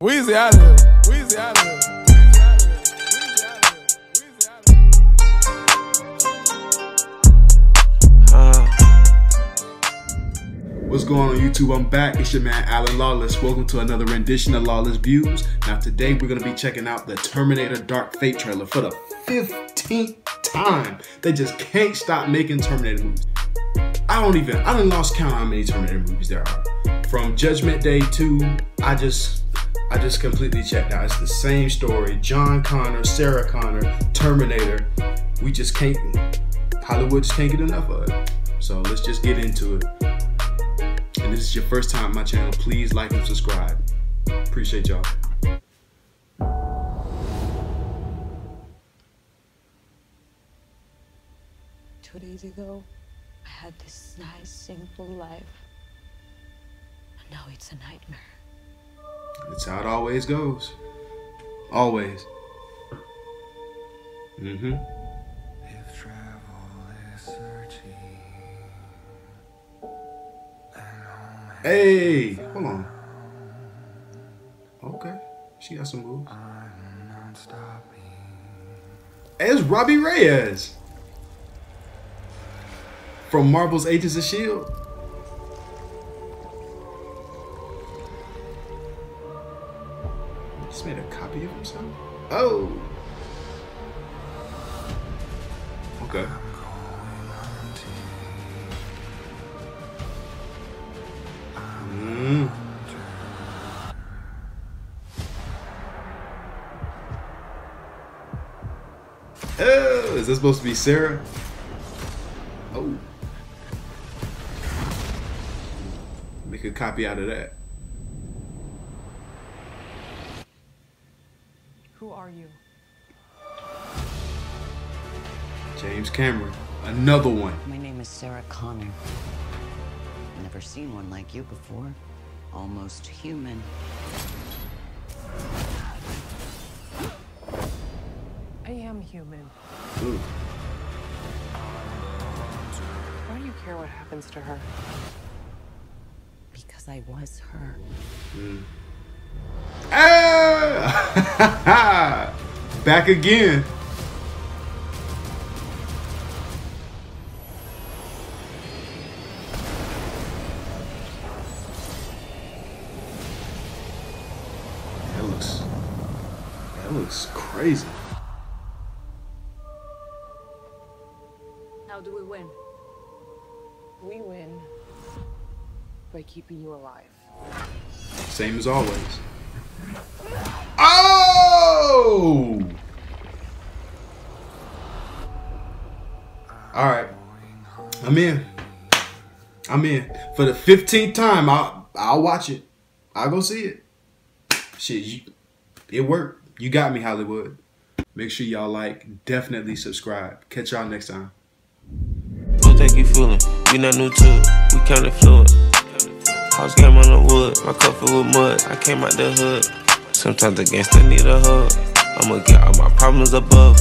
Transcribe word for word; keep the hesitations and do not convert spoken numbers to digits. Weezy out of here. Weezy out of here. Weezy out of here. Weezy out of here. Weezy out of here. What's going on, YouTube? I'm back. It's your man Alan Lawless. Welcome to another rendition of Lawless Views. Now today we're gonna be checking out the Terminator Dark Fate trailer for the fifteenth time. They just can't stop making Terminator movies. I don't even I done lost count how many Terminator movies there are. From Judgment Day to I just I just completely checked out. It's the same story. John Connor, Sarah Connor, Terminator. We just can't, Hollywood just can't get enough of it. So let's just get into it. And this is your first time on my channel, please like and subscribe. Appreciate y'all. Two days ago, I had this nice, simple life. And now it's a nightmare. That's how it always goes. Always. Mm-hmm. If travel is searching. Hey! Hold on. Okay. She got some moves. I'm not stopping. Hey, it's Robbie Reyes. From Marvel's Agents of S H I E L D Just made a copy of himself. Oh. Okay. Mm. Oh, is this supposed to be Sarah? Oh. Make a copy out of that. Who are you? James Cameron. Another one. My name is Sarah Connor. I've never seen one like you before. Almost human. I am human. Ooh. Why do you care what happens to her? Because I was her. Mm. Ah! Back again. That looks, that looks crazy. How do we win? We win by keeping you alive. Same as always. Oh! Alright. I'm in. I'm in. For the fifteenth time, I'll, I'll watch it. I'll go see it. Shit, you, it worked. You got me, Hollywood. Make sure y'all like, definitely subscribe. Catch y'all next time. Don't take you fooling. We not new to it. We counted fluid. House game on the wood. My cup filled with mud. I came out the hood. Sometimes the gangster need a hug. I'ma get all my problems above.